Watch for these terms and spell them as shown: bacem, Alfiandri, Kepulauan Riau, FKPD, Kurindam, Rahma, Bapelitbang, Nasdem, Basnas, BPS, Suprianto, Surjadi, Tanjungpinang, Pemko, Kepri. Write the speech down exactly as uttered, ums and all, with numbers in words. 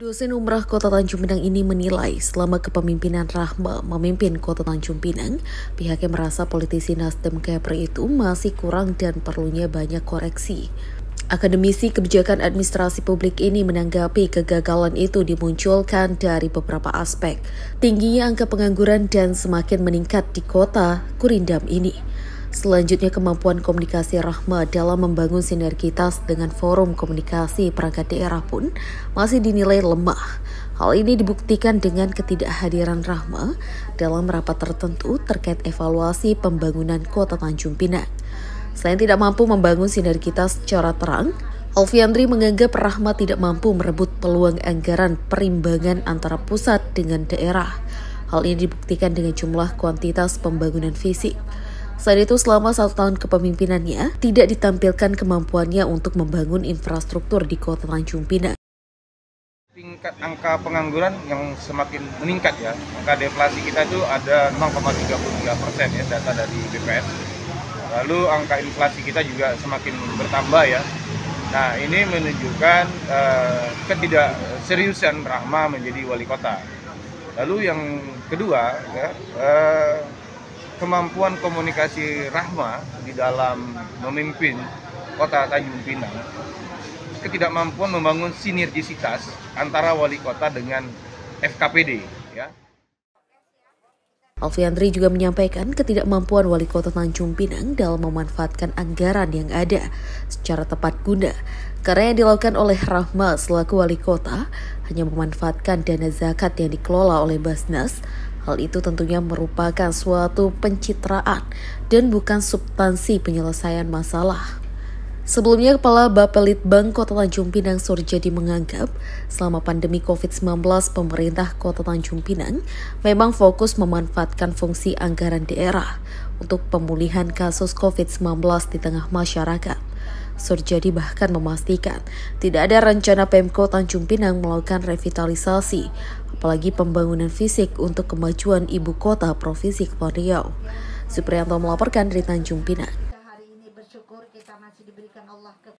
Dosen Umrah Kota Tanjungpinang ini menilai selama kepemimpinan Rahma memimpin Kota Tanjungpinang, pihaknya merasa politisi Nasdem Kepri itu masih kurang dan perlunya banyak koreksi. Akademisi kebijakan administrasi publik ini menanggapi kegagalan itu dimunculkan dari beberapa aspek. Tingginya angka pengangguran dan semakin meningkat di kota Kurindam ini. Selanjutnya kemampuan komunikasi Rahma dalam membangun sinergitas dengan forum komunikasi perangkat daerah pun masih dinilai lemah. Hal ini dibuktikan dengan ketidakhadiran Rahma dalam rapat tertentu terkait evaluasi pembangunan Kota Tanjungpinang. Selain tidak mampu membangun sinergitas secara terang, Alfiandri menganggap Rahma tidak mampu merebut peluang anggaran perimbangan antara pusat dengan daerah. Hal ini dibuktikan dengan jumlah kuantitas pembangunan fisik. Saat itu selama satu tahun kepemimpinannya, tidak ditampilkan kemampuannya untuk membangun infrastruktur di Kota Tanjungpinang. Tingkat angka pengangguran yang semakin meningkat ya, angka deflasi kita itu ada nol koma tiga tiga persen ya, data dari B P S. Lalu angka inflasi kita juga semakin bertambah ya. Nah, ini menunjukkan eh, ketidakseriusan Rahma menjadi wali kota. Lalu yang kedua, ya, eh, kemampuan komunikasi Rahma di dalam memimpin Kota Tanjungpinang, ketidakmampuan membangun sinergisitas antara wali kota dengan F K P D ya. Alfiandri juga menyampaikan ketidakmampuan wali kota Tanjungpinang dalam memanfaatkan anggaran yang ada secara tepat guna. Karena yang dilakukan oleh Rahma selaku wali kota hanya memanfaatkan dana zakat yang dikelola oleh Basnas. Hal itu tentunya merupakan suatu pencitraan dan bukan substansi penyelesaian masalah. Sebelumnya, Kepala Bapelitbang Kota Tanjungpinang Surjadi menganggap selama pandemi COVID sembilan belas pemerintah Kota Tanjungpinang memang fokus memanfaatkan fungsi anggaran daerah untuk pemulihan kasus COVID sembilan belas di tengah masyarakat. Surjadi bahkan memastikan tidak ada rencana Pemko Tanjungpinang melakukan revitalisasi, apalagi pembangunan fisik untuk kemajuan ibu kota Provinsi Kepulauan Riau. Suprianto melaporkan dari Tanjungpinang.